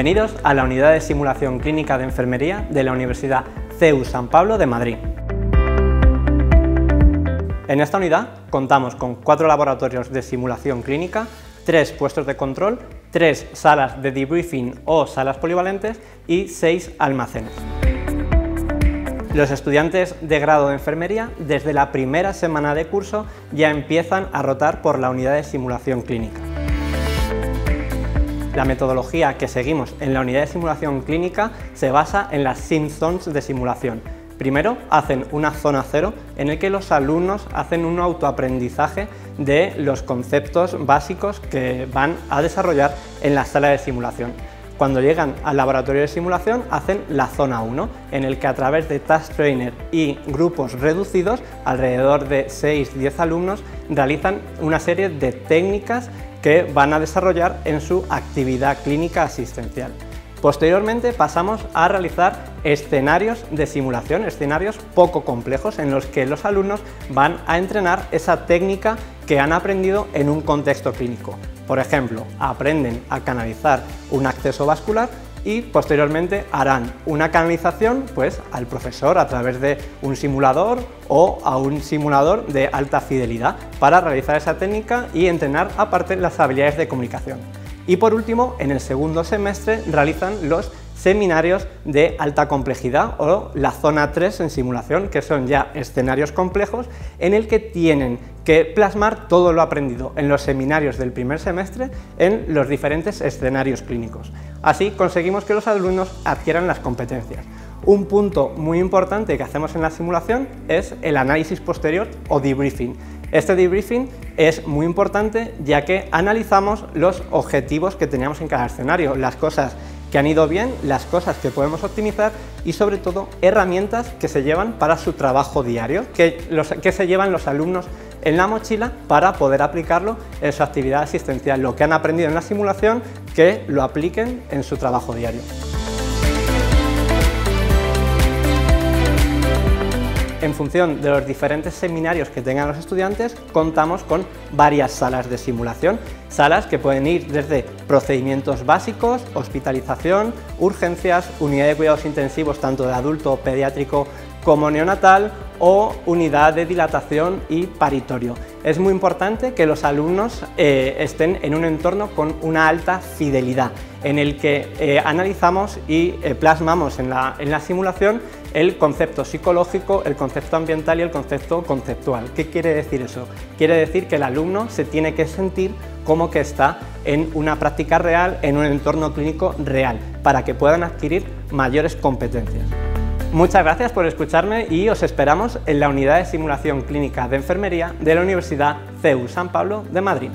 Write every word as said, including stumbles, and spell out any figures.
Bienvenidos a la Unidad de Simulación Clínica de Enfermería de la Universidad C E U San Pablo de Madrid. En esta unidad contamos con cuatro laboratorios de simulación clínica, tres puestos de control, tres salas de debriefing o salas polivalentes y seis almacenes. Los estudiantes de grado de enfermería desde la primera semana de curso ya empiezan a rotar por la unidad de simulación clínica. La metodología que seguimos en la unidad de simulación clínica se basa en las Sim Zones de simulación. Primero hacen una zona cero en el que los alumnos hacen un autoaprendizaje de los conceptos básicos que van a desarrollar en la sala de simulación. Cuando llegan al laboratorio de simulación hacen la zona uno en el que a través de Task Trainer y grupos reducidos, alrededor de seis a diez alumnos, realizan una serie de técnicas que van a desarrollar en su actividad clínica asistencial. Posteriormente pasamos a realizar escenarios de simulación, escenarios poco complejos en los que los alumnos van a entrenar esa técnica que han aprendido en un contexto clínico. Por ejemplo, aprenden a canalizar un acceso vascular y posteriormente harán una canalización pues, al profesor a través de un simulador o a un simulador de alta fidelidad para realizar esa técnica y entrenar aparte las habilidades de comunicación. Y por último, en el segundo semestre realizan los seminarios de alta complejidad o la zona tres en simulación, que son ya escenarios complejos en el que tienen que plasmar todo lo aprendido en los seminarios del primer semestre en los diferentes escenarios clínicos. Así conseguimos que los alumnos adquieran las competencias. Un punto muy importante que hacemos en la simulación es el análisis posterior o debriefing. Este debriefing es muy importante ya que analizamos los objetivos que teníamos en cada escenario, las cosas que han ido bien, las cosas que podemos optimizar y sobre todo herramientas que se llevan para su trabajo diario, que, los, que se llevan los alumnos en la mochila para poder aplicarlo en su actividad asistencial, lo que han aprendido en la simulación, que lo apliquen en su trabajo diario. En función de los diferentes seminarios que tengan los estudiantes, contamos con varias salas de simulación, salas que pueden ir desde procedimientos básicos, hospitalización, urgencias, unidad de cuidados intensivos tanto de adulto, pediátrico como neonatal o unidad de dilatación y paritorio. Es muy importante que los alumnos eh, estén en un entorno con una alta fidelidad, en el que eh, analizamos y eh, plasmamos en la, en la simulación el concepto psicológico, el concepto ambiental y el concepto conceptual. ¿Qué quiere decir eso? Quiere decir que el alumno se tiene que sentir como que está en una práctica real, en un entorno clínico real, para que puedan adquirir mayores competencias. Muchas gracias por escucharme y os esperamos en la Unidad de Simulación Clínica de Enfermería de la Universidad C E U San Pablo de Madrid.